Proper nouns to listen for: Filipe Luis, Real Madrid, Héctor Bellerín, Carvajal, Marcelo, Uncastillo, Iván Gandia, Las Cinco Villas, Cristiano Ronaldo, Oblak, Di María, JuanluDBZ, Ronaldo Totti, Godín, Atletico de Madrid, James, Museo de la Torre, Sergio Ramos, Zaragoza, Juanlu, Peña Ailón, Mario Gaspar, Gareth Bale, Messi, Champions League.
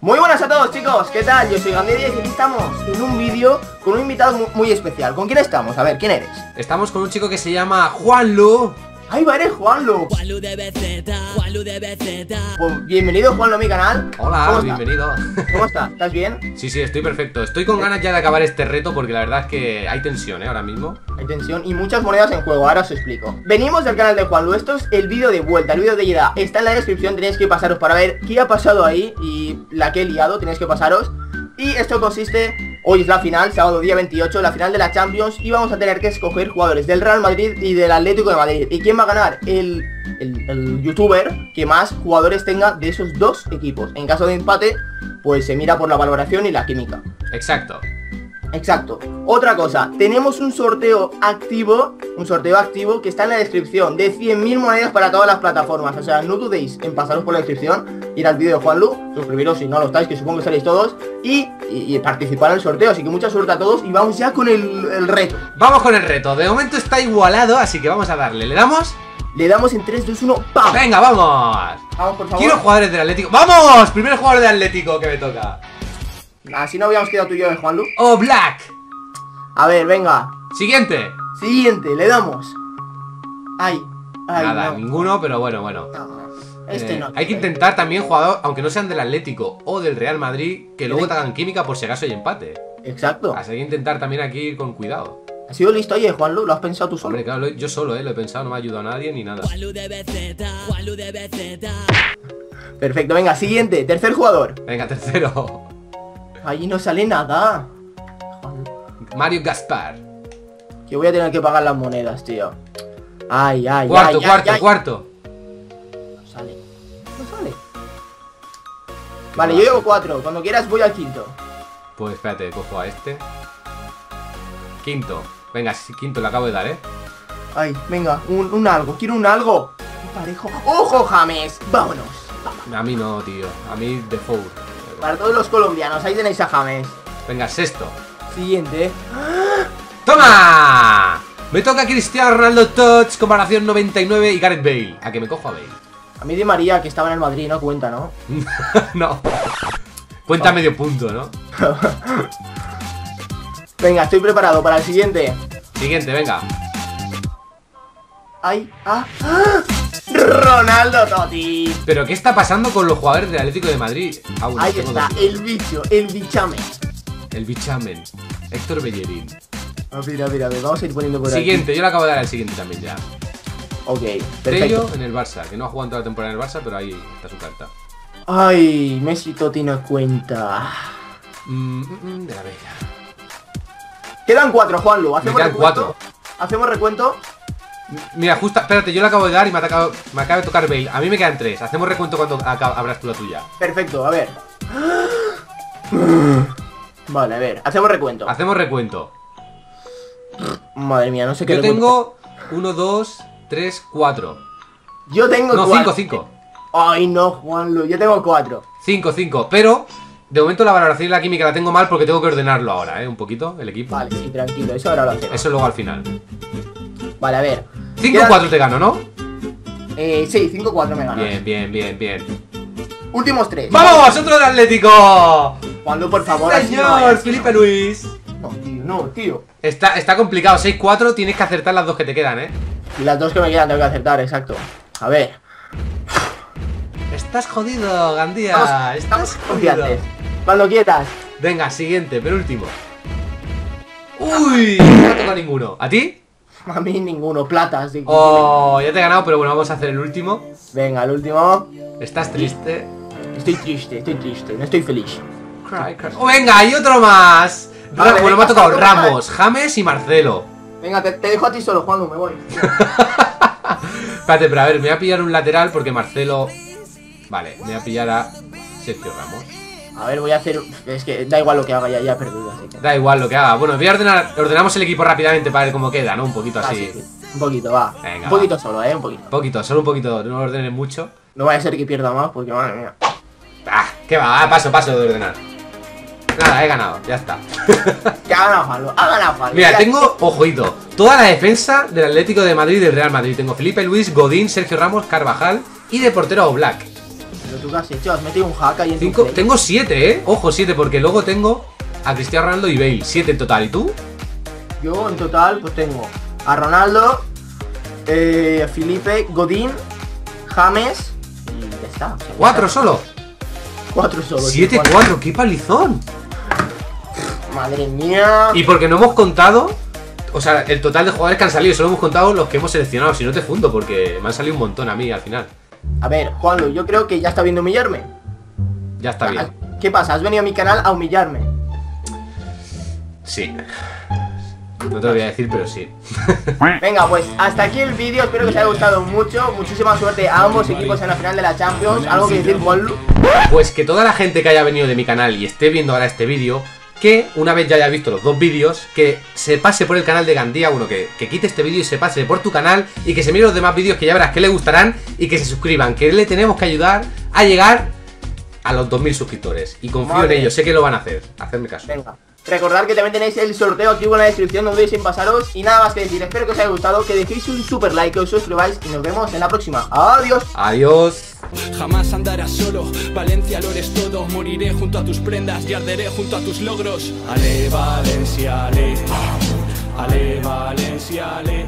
Muy buenas a todos, chicos, ¿qué tal? Yo soy Iván Gandia y aquí estamos en un vídeo con un invitado muy especial. ¿Con quién estamos? A ver, ¿quién eres? Estamos con un chico que se llama Juanlu. ¡Ahí va, eres Juanlu! JuanluDBZ, JuanluDBZ. Pues bienvenido, Juanlu, a mi canal. Hola, bienvenido. ¿Cómo estás? ¿Estás bien? Sí, sí, estoy perfecto. Estoy con ganas ya de acabar este reto porque la verdad es que hay tensión, ahora mismo. Hay tensión y muchas monedas en juego, ahora os explico. Venimos del canal de Juanlu, esto es el vídeo de vuelta, el vídeo de ida. Está en la descripción, tenéis que pasaros para ver qué ha pasado ahí y la que he liado, tenéis que pasaros. Y esto consiste, hoy es la final, sábado día 28, la final de la Champions. Y vamos a tener que escoger jugadores del Real Madrid y del Atlético de Madrid. ¿Y quién va a ganar? El youtuber que más jugadores tenga de esos dos equipos. En caso de empate, pues se mira por la valoración y la química. Exacto. Exacto. Otra cosa, tenemos un sorteo activo que está en la descripción, de 100.000 monedas para todas las plataformas. O sea, no dudéis en pasaros por la descripción, ir al vídeo de Juanlu, suscribiros si no lo estáis, que supongo que estaréis todos, y participar en el sorteo. Así que mucha suerte a todos y vamos ya con el reto. Vamos con el reto, de momento está igualado, así que vamos a darle. ¿Le damos? Le damos en 3, 2, 1, ¡pam! ¡Venga, vamos! Vamos, por favor. Quiero jugadores del Atlético. ¡Vamos! Primer jugador del Atlético que me toca. Así no habíamos quedado tú y yo, Juanlu. Oblak. A ver, venga. Siguiente. Siguiente, le damos. Ay, ay. Nada, no. Ninguno, pero bueno. No, no. Hay que intentar también jugadores, aunque no sean del Atlético o del Real Madrid, que luego te hagan química por si acaso hay empate. Exacto. Así hay que intentar también aquí ir con cuidado. ¿Has sido listo ahí, Juanlu? ¿Lo has pensado tú solo? Hombre, claro, yo solo, lo he pensado, no me ha ayudado nadie ni nada. JuanluDBZ. Perfecto, venga, siguiente, tercer jugador. Venga, tercero. Allí no sale nada. Mario Gaspar. Que voy a tener que pagar las monedas, tío. Ay, ay, cuarto, ay. Cuarto. No sale. Vale, yo llevo 4. Cuando quieras voy al quinto. Pues espérate, cojo a este. Quinto. Venga, quinto lo acabo de dar, Ay, venga, un algo. Quiero un algo. Un parejo. ¡Ojo, James! Vámonos. A mí no, tío. A mí de foul. Para todos los colombianos, ahí tenéis a James. Venga, sexto. Siguiente. ¡Toma! Me toca Cristiano Ronaldo Totti, comparación 99 y Gareth Bale. ¿A que me cojo a Bale? A mí Di María, que estaba en el Madrid, no cuenta, ¿no? No. Cuenta medio punto, ¿no? Venga, estoy preparado para el siguiente. Siguiente, venga. ¡Ay! ¡Ah! ¡Ah! Ronaldo Totti. ¿Pero qué está pasando con los jugadores del Atlético de Madrid? Ahí está, el bicho, el bichamen. El bichamen, Héctor Bellerín. A ver, vamos a ir poniendo por ahí. Siguiente, yo le acabo de dar el siguiente también ya. Ok, perfecto. Sergio en el Barça, que no ha jugado toda la temporada en el Barça, pero ahí está su carta. Ay, Messi Totti no cuenta. De la bella. Quedan 4, Juanlu, hacemos recuento. Mira, justo, espérate, yo le acabo de dar y me acaba de tocar Bale. A mí me quedan 3. Hacemos recuento cuando abras tú la tuya. Perfecto, a ver. Vale, a ver, hacemos recuento. Madre mía, no sé qué. Yo tengo 1, 2, 3, 4. Yo tengo 4. No, 5, 5. Ay, no, Juanlu, yo tengo 4. 5, 5, pero de momento la valoración y la química la tengo mal porque tengo que ordenarlo ahora, un poquito, el equipo. Vale, sí, tranquilo, eso ahora lo hacemos. Eso luego al final. Vale, a ver. 5-4 te gano, ¿no? Sí, 5-4 me gano. Bien. Últimos 3. ¡Vamos! ¡Otro del Atlético! Juanlu, por favor. ¡Señor! Filipe Luis. No, tío, Está complicado. 6-4, tienes que acertar las dos que te quedan, Las dos que me quedan tengo que acertar, exacto. A ver. Estás jodido, Gandia. Estamos jodidos. Cuando quieras. Venga, siguiente, penúltimo. ¡Uy! No toca ninguno. ¿A ti? A mí ninguno, plata, así que... Oh, ya te he ganado, pero bueno, vamos a hacer el último. Venga, el último. ¿Estás triste? Estoy triste, no estoy feliz. Oh, venga, hay otro más. Vale, bueno, me ha tocado Ramos, James y Marcelo. Venga, te dejo a ti solo, Juanlu, me voy. Espérate, pero a ver, me voy a pillar un lateral porque Marcelo... Vale, me voy a pillar a Sergio Ramos. A ver, voy a hacer... Es que da igual lo que haga, ya he perdido, así que... Da igual lo que haga. Bueno, voy a ordenar... Ordenamos el equipo rápidamente para ver cómo queda, ¿no? Un poquito así. Sí. Un poquito, va. Venga, un poquito va. Solo, un poquito. Solo un poquito. No lo ordenes mucho. No vaya a ser que pierda más, porque madre mía. Ah, qué va. Paso de ordenar. Nada, he ganado. Ya está. Ya ha ganado Juanlu. Mira, tengo... Ojito. Toda la defensa del Atlético de Madrid y del Real Madrid. Tengo Filipe Luis, Godín, Sergio Ramos, Carvajal y de portero Oblak. Pero tú qué has hecho, has metido un hack ahí en cinco, tu play. Tengo 7, ojo, 7, porque luego tengo a Cristiano Ronaldo y Bale, 7 en total. ¿Y tú? Yo en total pues tengo a Ronaldo, a Filipe, Godín, James y ya está. O sea, 4 solo. 4 solo. 7-4, qué palizón. Madre mía. Y porque no hemos contado, o sea, el total de jugadores que han salido, solo hemos contado los que hemos seleccionado. Si no te fundo, porque me han salido un montón a mí al final. A ver, Juanlu, yo creo que ya está bien de humillarme. Ya está bien. ¿Qué pasa? ¿Has venido a mi canal a humillarme? Sí. No te lo voy a decir, pero sí. Venga, pues hasta aquí el vídeo. Espero que os haya gustado mucho. Muchísima suerte a ambos equipos en la final de la Champions. ¿Algo que decir, Juanlu? Pues que toda la gente que haya venido de mi canal y esté viendo ahora este vídeo, que una vez ya haya visto los dos vídeos, que se pase por el canal de Gandia, bueno, que quite este vídeo y se pase por tu canal, y que se mire los demás vídeos que ya verás que le gustarán, y que se suscriban, que le tenemos que ayudar a llegar a los 2000 suscriptores. Y confío en ellos, sé que lo van a hacer, hacedme caso. Venga. Recordad que también tenéis el sorteo activo en la descripción, no dudéis en pasaros. Y nada más que decir, espero que os haya gustado, que dejéis un super like, que os suscribáis y nos vemos en la próxima. Adiós. Adiós. Jamás andarás solo, Valencia lo eres todo. Moriré junto a tus prendas y arderé junto a tus logros. Ale Valencia, ale. Ale Valencia, ale.